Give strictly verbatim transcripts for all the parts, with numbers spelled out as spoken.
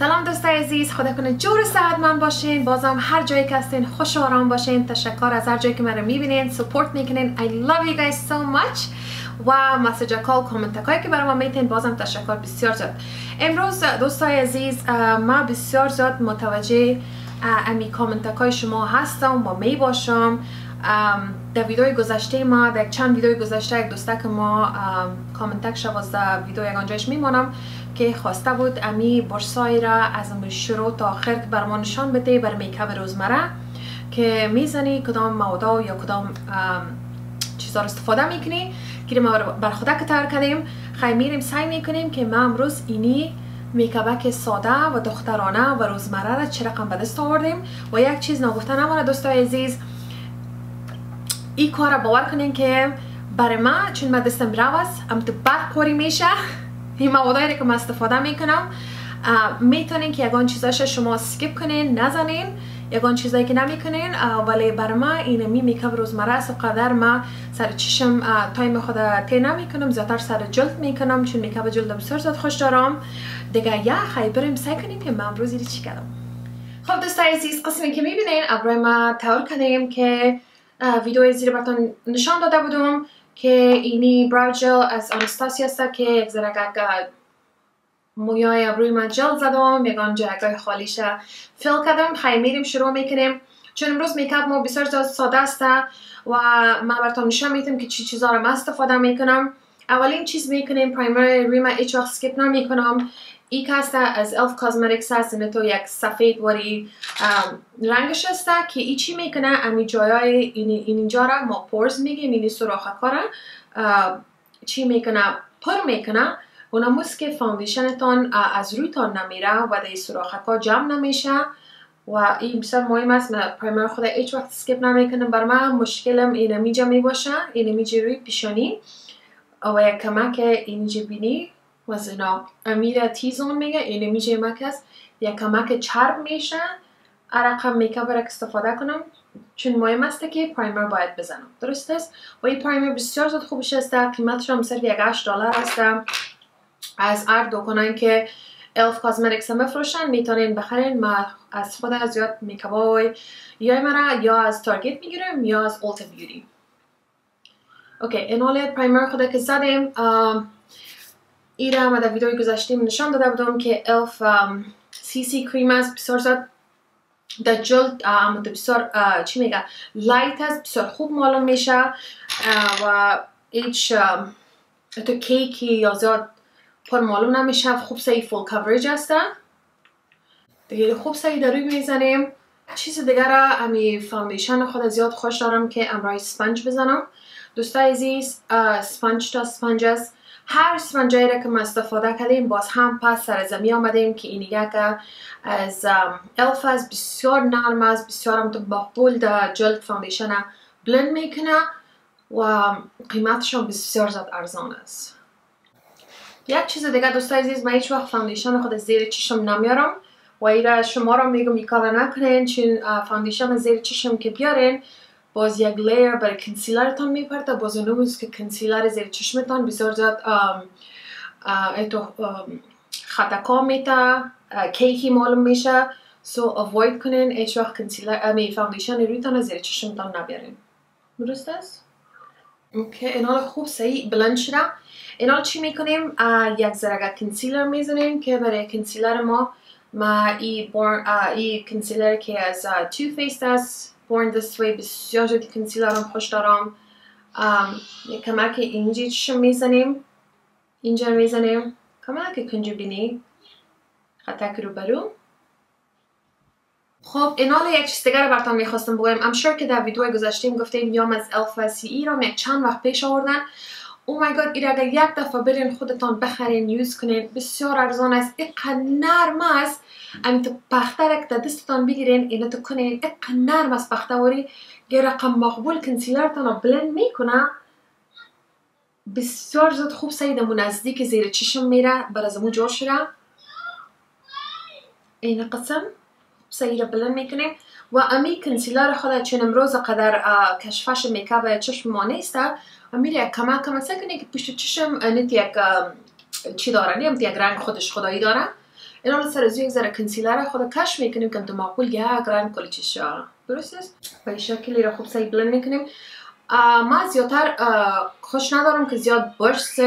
سلام دوستای عزیز، خدا کنه جور سعادتمند باشین. بازم هر جایی که هستین خوش و آرام باشین. تشکر از هر جایی که مرا میبینین، سپورت میکنین. I love you guys so much. و مسیج ها و کامنت هایی که برام میتین بازم تشکر بسیار زیاد. امروز دوستای عزیز ما بسیار زیاد متوجه امی کامنت های شما هستم و می باشم. در ویدیوی گذشته ما، در چند ویدیوی گذشته یک دوستک ما کامنتک شوازده ویدیو یک آنجایش میمانم که خواسته بود امی برسای را از شروع تا آخر بر ما نشان بده بر میکاب روزمره که میزنی، کدام مودا یا کدام چیزا را استفاده میکنی که ما بر خدا کتر کنیم. خیلی میریم سعی میکنیم که ما امروز اینی میکابک ساده و دخترانه و روزمره را چه رقم به دست آوردیم. و یک چیز نگفته نمانه دوستای عزیز، ای کار را باور کنین که برای من، چون من دستم روز هم تو بد کاری میشه، این موادایی را که من استفاده میکنم میتونین که یکان چیزاش شما سکیپ کنین، نزنین یکان چیزایی که نمیکنین. ولی برای من این می میکاب روزمره است و قدر من سر چشم تایم خود تی نمیکنم، زیادتر سر جلد میکنم چون میکاب جلد بسیار زیاد خوش دارم دیگه. یا خیلی بریم سعی کنیم که من امروز چی کردم. خب دوستای عزیز، قسمی که میبینین ابروی ما تور کردیم که ویدیوی زیر براتون نشان داده بودم که اینی براو جل از آنستاسی هسته که یک زرگه مویای ابروی من جل زدم، یکان جرگه خالیش فیل کردم. خیلی میریم شروع میکنیم چون امروز میکاب ما بسیار ساده هسته و من براتون نشان میتم که چی چیزا رو من استفاده میکنم. اولین چیز میکنیم پرایمر روی من، هیچ وقت سکیپ نمیکنم. ای که هسته از الف کازمتیکس هست، اینه تو یک سفید واری رنگش هسته که ای چی میکنه امی جایای اینجا را ما پورز میگیم، اینی سراخه کاره چی میکنه پر میکنه و نموز که فاندیشنتان از رویتان نمیره و در سراخه کار جمع نمیشه و این بسیار مهم است. من پرایمر خود هیچ وقت سکیپ نمیکنم. بر من مشکلم این میجا میباشه، این میجا روی پیشانی و یک کمک اینجا بینی وزنا امیره تیزون میگه، اینه میجه مک هست یا کمک چرب میشه. رقم میکاب را استفاده کنم چون مهم است که پرایمر باید بزنم، درست است؟ و این پرایمر بسیار زود خوبش است. قیمتش هم صرف یک هشت دلار است. از هر دکانایی که الف کازمتیکس میفروشن میتونین بخرین. ما از خود از زیاد میکابای یا مرا یا از تارگت میگیرم یا از اولتا بیوتی. اوکی، اینوله پرایمر خود که زدیم ایره ما در ویدیوی گذاشتیم نشان داده بودم که الف سی سی کریم هست، بسیار زد در جلد بسیار چی میگه لایت هست، بسیار خوب معلوم میشه و هیچ تو کیکی یا زیاد پر معلوم نمیشه. خوب سعی فول کاورج هست دیگه، خوب سعی در روی میزنیم. چیز دیگر را امی فاندیشن خود زیاد خوش دارم که امرای سپنج بزنم. دوستای عزیز، سپنج تا سپنج هست. هر سپنجایی را که ما استفاده کردیم باز هم پس سر زمین آمدیم که این یک از الف هست، بسیار نرم است، بسیار هم تو مقبول در جلد فاندیشن بلند میکنه و قیمتش هم بسیار زیاد ارزان است. یک چیز دیگه دوستای عزیز، من هیچ وقت فاندیشن خود زیر چشم نمیارم و ایرا شما را میگم این کار نکنین چون فاندیشن زیر چشم که بیارین باز یک لیر برای کنسیلرتان میپرده، باز اونوز که کنسیلر زیر چشمتان بسیار زیاد خطکا میته، کیکی معلوم میشه. سو اوید کنین، هیچ وقت کنسیلر امی فاندیشن رویتان زیر چشمتان نبیارین، درست است؟ اوکی، اینال خوب صحیح بلند شده. اینال چی میکنیم؟ یک ذره کنسیلر میزنیم که برای کنسیلر ما ما ای, ای کنسیلر که از تو فیس است، Born This Way، بسیار جدی کنسیلرم خوش دارم. یک کمک اینجا چشم میزنیم، اینجا میزنیم کمک کنجو بینی خطک روبرو. خب اینال یک چیز دیگر براتون میخواستم بگویم. I'm sure که در ویدیو گذاشتیم گفتیم یام از الفا سی ای را یک چند وقت پیش آوردن. Oh my god، این را یک دفعه برین خودتان بخرین یوز کنین، بسیار ارزان است. اینقدر نرم است، امی تو پخته را که در دستتان بگیرین اینو تو کنین، اینقدر نرم است پخته واری که رقم مقبول کنسیلرتان را بلند میکنه. بسیار زود خوب سیدمون نزدیک زیر چشم میره برازمون جور شده. این قسم سعی را بلند میکنیم و امی کنسیلر خود چون امروز قدر کشفش میکاب چشم ما نیست، امی یک کمک کمک سکنه که پشت چشم نیت یک چی داره، نیت یک رنگ خودش خدایی داره. اینا رو سر از یک ذره کنسیلر خود کش میکنیم که تا معقول یک گرم کلچیش آره درست است. به این شکلی را خوب سعی بلند میکنیم. ما زیادتر خوش ندارم که زیاد برش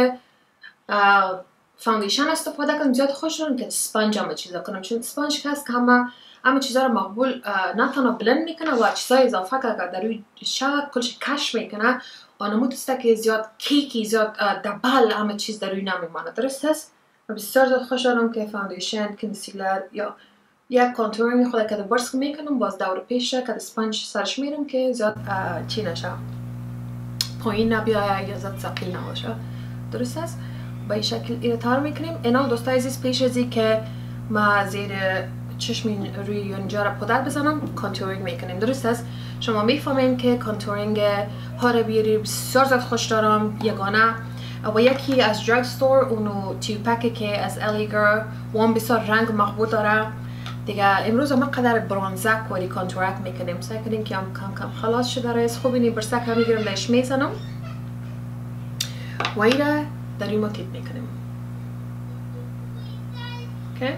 فاندیشن استفاده کنم، زیاد خوش ندارم که اسپنج همه چیزا کنم، چون اسپنج هست که همه همه چیزا رو مقبول نتونه بلند میکنه و چیزای اضافه که در روی شب کلش کش میکنه آنمود است که زیاد کیکی زیاد دبل همه چیز در روی نمیمانه درست است. و بسیار زیاد خوش دارم که فاندیشن، کنسیلر یا یک کانتورینگ خود که در برس میکنم باز دور پیش که اسپنج سرش میرم که زیاد چی نشه پایین نبیایه یا زیاد ثقیل نباشه درست است. به این شکل ایرتار میکنیم. اینا دوستای عزیز پیش ازی که ما زیر چشم روی اینجا را پودر بزنم کانتورینگ میکنیم درست است. شما میفهمیم که کانتورینگ ها را بیاری بسیار زیاد خوش دارم یگانه و یکی از درگ ستور اونو تیو پک که از الیگر وان بسیار رنگ مقبول داره دیگه. امروز ما قدر برانزک ولی کانتورک میکنیم سعی کنیم که هم کم کم خلاص شده رایست. خوب اینی برسک را میگیرم دهش میزنم و ایره در این ما تیپ میکنیم okay.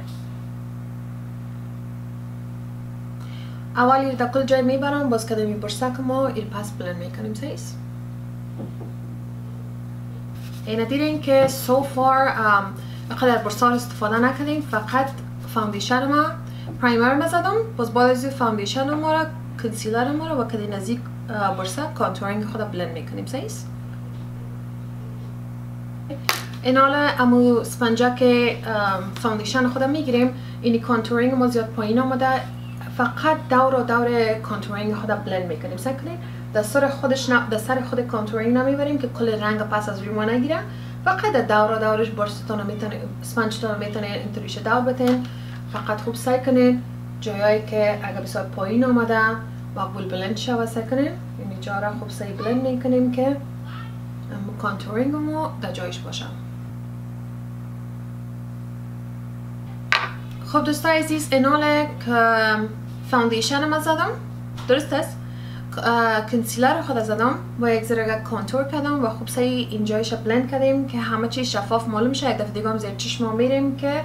اولی در کل جای میبرم باز کدمی برسک ما این پس بلند میکنیم سعیست. اینه دیدین که so far اقدر برسار استفاده نکنیم، فقط فاندیشن ما پرایمر ما زدم باز بالا از فاندیشن ما را کنسیلر ما را و کدی نزدیک برسک کانتورینگ خود بلند میکنیم سعیست. این حالا امو سپنجه که فاندیشن خودم میگیریم اینی کانتورینگ ما زیاد پایین آمده فقط دور و دور کانتورینگ خودم بلند میکنیم سعی کنیم دستور خودش نه دستور خود کانتورینگ نمیبریم که کل رنگ پس از روی ما نگیره فقط دور و دورش برشتون میتونه سپنجتون میتونه اینطوریش دور بتین. فقط خوب سعی کنین جایی که اگر بسیار پایین آمده مقبول بلند شوه سعی کنین اینجا را خوب سعی بلند میکنیم که کانتورینگ مو در جایش باشه. خب دوستای عزیز ایناله که فاندیشن ما زدم درست است، کنسیلر خود زدم و یک ذره کانتور کردم و خوب سعی اینجایش بلند کردیم که همه چیز شفاف معلوم شه. یک دفعه دیگه هم زیر چشم ما میریم که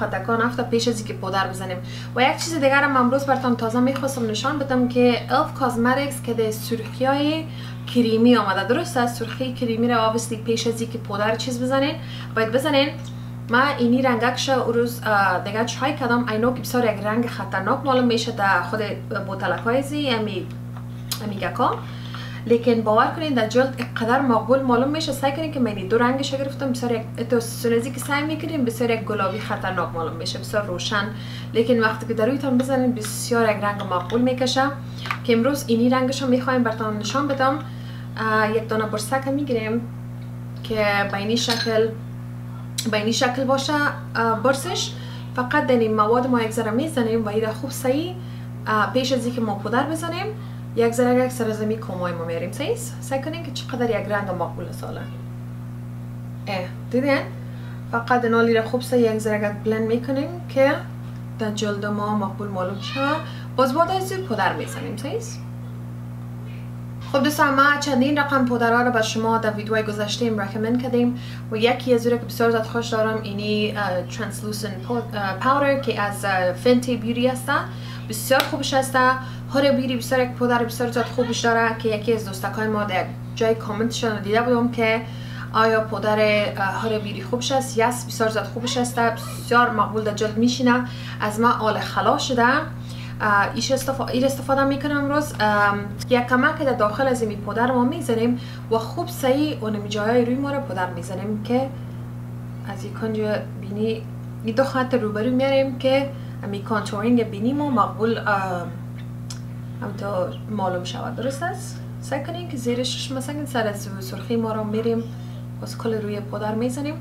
خطکان هفته پیش از اینکه پودر بزنیم. و یک چیز دیگر هم امروز براتون تازه میخواستم نشان بدم که الف کازمتیکس که ده سرخی های کریمی آمده درست است. سرخی کریمی را obviously پیش از اینکه پودر چیز بزنین باید بزنین. ما اینی رنگکش روز دیگه چای کردم اینو که بسیار یک رنگ خطرناک معلوم میشه در خود بوتلکای زی امی امیگاکا، لیکن باور کنین در جلد اقدر مقبول معلوم میشه. سعی کنین که من دو رنگش گرفتم بسیار یک تو سونزی که سعی میکنین بسیار یک گلابی خطرناک معلوم میشه بسیار روشن، لیکن وقتی که درویتون بزنین بسیار یک رنگ مقبول میکشه که امروز اینی رنگش رو میخوایم براتون نشون بدم. یک دونه برسک میگیریم که به این شکل به این شکل باشه برسش. فقط در این مواد ما یک ذره میزنیم و این خوب سعی پیش از اینکه ما پودر بزنیم یک ذره یک سرزمی کمای ما میاریم سعیست. سعی کنیم که چقدر یک رنگ مقبول ساله اه دیدین. فقط نالی را خوب سعی یک ذره بلند میکنیم که در جلد ما مقبول معلوم شد باز بعد از این پودر میزنیم سعیست. خب دوستان ما چندین رقم پودرها را به شما در ویدیوهای گذشته ایم رکمند کردیم و یکی از اون که بسیار زیاد خوش دارم اینی ترانسلوسنت پاودر که از فنتی بیوتی است بسیار خوبش است. هر بیوتی بسیار یک پودر بسیار زیاد خوبش داره که یکی از دوستکای ما در جای کامنتشان دیده بودم که آیا پودر هر بیوتی خوبش است؟ یس بسیار زیاد خوبش است، بسیار مقبول در جلد میشینه. از ما آل خلا شده ایش استفاده میکنم امروز. یک کمک در داخل از این پودر ما میزنیم و خوب سعی اونمی جای روی ما رو پودر میزنیم که از این کنج بینی این دو خط روبرو میاریم که امی کانتورینگ بینی ما مقبول همطور معلوم شود درست است. سعی کنیم که زیرش مثلا سر از سرخی ما رو میریم باز کل روی پودر میزنیم.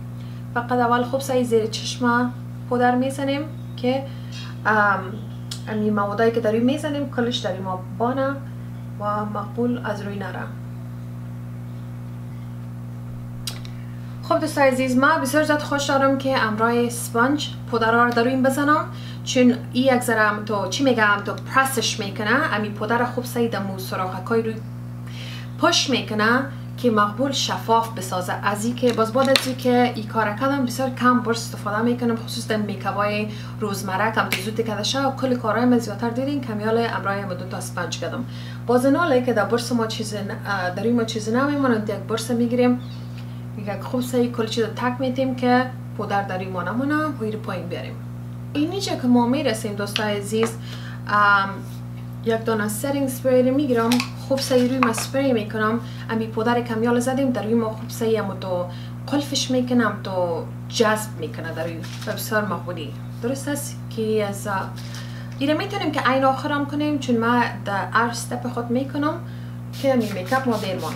فقط اول خوب سعی زیر چشم پودر میزنیم که امی موادایی که داریم میزنیم کلش داریم بانه و مقبول از روی نره. خب دوستای عزیز ما بسیار زیاد خوش دارم که امرای سپنج پودرها رو داریم بزنم چون این یک ذره تو چی میگم تو پرسش میکنه امی پودر خوب سعی دمو سراخکای روی پش میکنه که مقبول شفاف بسازه. از این که باز بعد از این که ای کار کردم بسیار کم برش استفاده میکنم، خصوصا میکابای روزمره کم تزودی که داشته و کل کارهای من زیادتر دیدین کمیال امرای ما دو تا اسپنج کردم. باز ناله که در برش ما چیز در این ما چیز نمیمونند، یک برش میگیریم یک خوب سعی کل چیز تک میتیم که پودر در این ما نمونه ویر پایین بیاریم. اینیچه که ما میرسیم دوستای عزیز، یک دونه سیرینگ سپری میگیرم، خوب سعی روی ما سپری میکنم. امی پودر کمیال زدیم در روی ما خوب سعی هم تو قلفش میکنم تو جذب میکنه در روی و بسیار مقبولی درست است که از ایره میتونیم که این آخرم کنیم، چون من در هر استپ خود میکنم که امی میکاپ ما دیر مانم.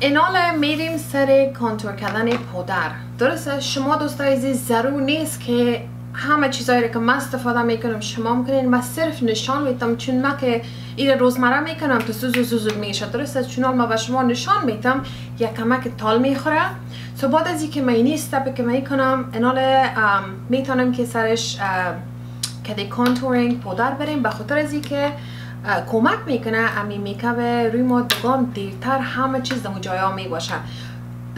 ایناله میریم سر کانتور کردن پودر. درست است، شما دوستای عزیز ضرور نیست که همه چیزایی که من استفاده میکنم شما میکنین، من صرف نشان میتم، چون من که این روزمره میکنم تو سوزو سوزو میشه. درسته، چون من به شما نشان میتم یک کمک تال میخوره. سو بعد از اینکه من این استپ که میکنم اناله میتونم که سرش کده کانتورینگ پودر بریم، به خاطر از اینکه کمک میکنه امی میکاپ روی ما دوام دیرتر همه چیز در جایا میباشه.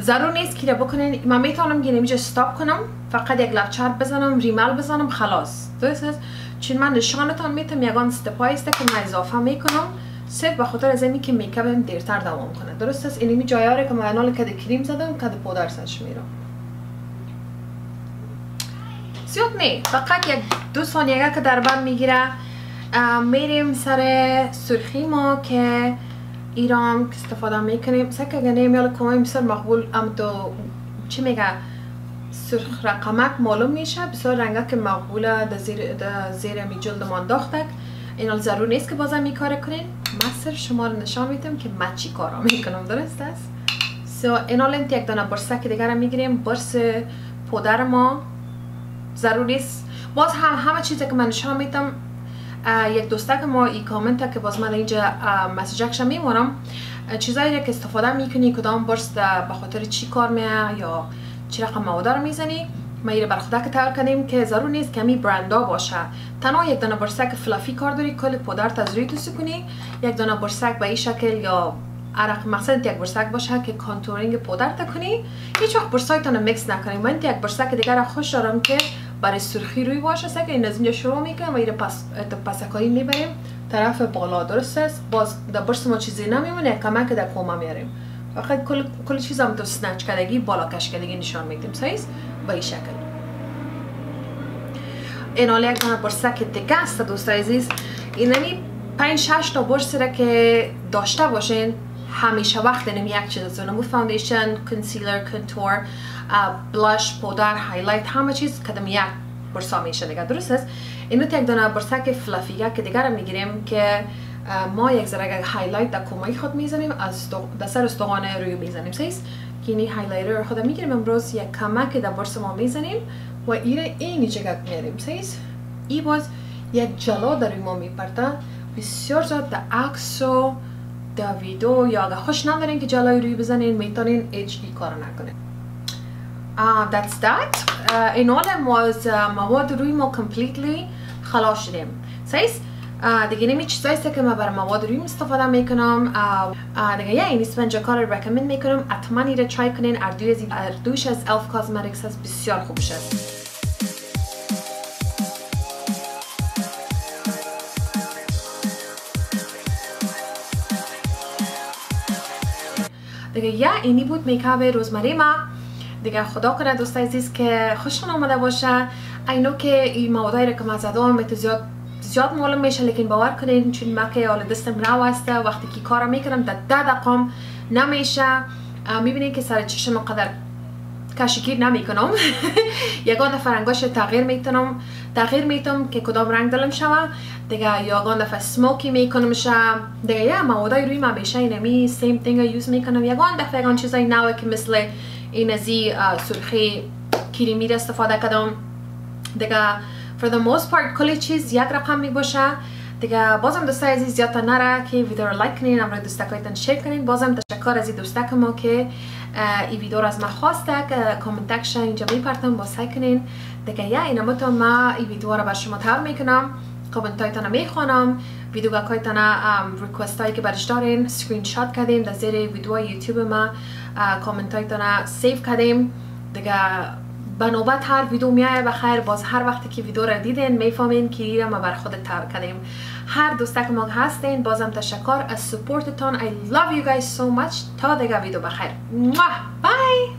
ضرور نیست که بکنین، من میتونم گیرم اینجا استاپ کنم، فقط یک لفچر بزنم ریمل بزنم خلاص. درست است، چون من نشانتان میتم یگان استپای است که من اضافه میکنم صرف به خاطر از اینکه میکاپم دیرتر دوام کنه. درست است، اینمی جایا را که من الان کد کریم زدم کد پودر سرش میرم. زیاد نه، فقط یک دو ثانیه که در بند میگیره. میریم سر سرخی ما که ایرام که استفاده میکنیم سکه گنیم یا کمای بسیار مقبول هم تو چی میگه سرخ رقمک معلوم میشه، بسیار رنگه که مقبوله در زیر, در زیر می جلد ما انداختک. اینا ضرور نیست که بازم این کار کنین، من صرف شما رو نشان میدم که من چی کارا میکنم. درست است، سو اینا لنت یک دانه برسک دیگر میگیریم، برس پودر ما ضرور نیست. باز هم همه چیزی که من نشان میدم یک دوسته که ما این کامنت ها که باز من اینجا مسیجکش میمونم، چیزایی که استفاده میکنی کدام برس به خاطر چی کار میه یا چی رقم مواد رو میزنی، ما این برخوده که تغییر کردیم که ضرور نیست کمی برندا باشه. تنها یک دانه برسک فلافی کار داری، کل پودر تزریق توسو کنی، یک دانه برسک به این شکل یا عرق مقصد یک برسک باشه که کانتورینگ پودر تا کنی. هیچ وقت برسایتون میکس نکنیم، من یک برسک دیگر خوش دارم که برای سرخی روی باشه سکه این از اینجا شروع میکنم و این پس پسکایی میبریم طرف بالا. درست است، باز در برس ما چیزی نمیمونه، کمک در کومه میاریم، فقط کل کل چیزام تو سنچ کردگی بالا کش کردگی نشان میدیم سایز به این شکل. این اول یک دونه برسک دیگه است دوستای عزیز، اینمی پنج شش تا برس را که داشته باشین همیشه وقت نمی یک چیز از اونمو فاندیشن، کنسیلر، کنتور، بلاش، پودر، هایلایت همه چیز کدام یک برسا میشه دیگه. درست است، اینو یک دونه برسک فلافیه که دیگه میگیریم که ما یک ذره هایلایت در کمای خود میزنیم، از در سر استخوان روی میزنیم سیس که این هایلایتر رو خود میگیریم امروز یک کمک در برس ما میزنیم و ایره این چیکار میاریم سیس ای باز یک جلو در ما میپرته بسیار زیاد در عکس و در ویدیو. یا اگه خوش ندارین که جلوی روی بزنین میتونین اچ دی کار نکنین. uh, that's that. uh, این حال ما از مواد روی ما کمپلیتلی خلاص شدیم سیس. uh, دیگه نمی چیزاییست که ما بر مواد روی استفاده میکنم. uh, uh, دیگه یه این اسپنج کار رو رکمند میکنم، حتما این رو ترای کنین. اردوش از الف کازمتیکس هست، بسیار خوب شد. دیگه یا اینی بود میکاپ روزمری ما. دیگه خدا کنه دوستای عزیز که خوشتون آمده باشه. اینو که این موادایی را که من زدم میتو زیاد زیاد معلوم میشه، لیکن باور کنین چون من که حالا دستم رو هسته وقتی که کار میکنم در ده دقیقه نمیشه، میبینین که سر چشم قدر کشیگیر نمیکنم، یگان دفعه رنگاش تغییر میتونم تغییر میتونم که کدام رنگ دلم شوه دیگه، یگان دفعه سموکی میکنم شه دیگه. یه موادای روی ما بیشه اینمی سیم تینگ یوز میکنم، یگان دفعه یگان چیزای نوه که مثل این ازی سرخی کریمی را استفاده کردم دیگه. for the most part کلی چیز یک رقم میباشه دیگه. بازم دوستای عزیز یادتان نره که ویدیو رو لایک کنین، امروز دوستکایتان شیر کنین. بازم تشکر از این دوستک ما که این ویدیو رو از ما خواسته که کامنت اکشن اینجا میپرتم، باز سعی کنین دیگه. یا اینمو تا ما این ویدیو رو بر شما تقدیم میکنم. کامنتایتان میخوانم، ویدیوگاکایتان ریکوست هایی که برش دارین سکرین شات کردیم، در زیر ویدیوهای یوتیوب ما کامنتایتان سیف کردیم دیگه. به نوبت هر ویدیو میایه بخیر، باز هر وقتی که ویدیو را دیدین میفهمین که ایره ما بر خود تاب کردیم. هر دوستک ما هستین، بازم تشکر از سپورتتان. I love you guys so much. تا دیگه ویدیو بخیر. بای.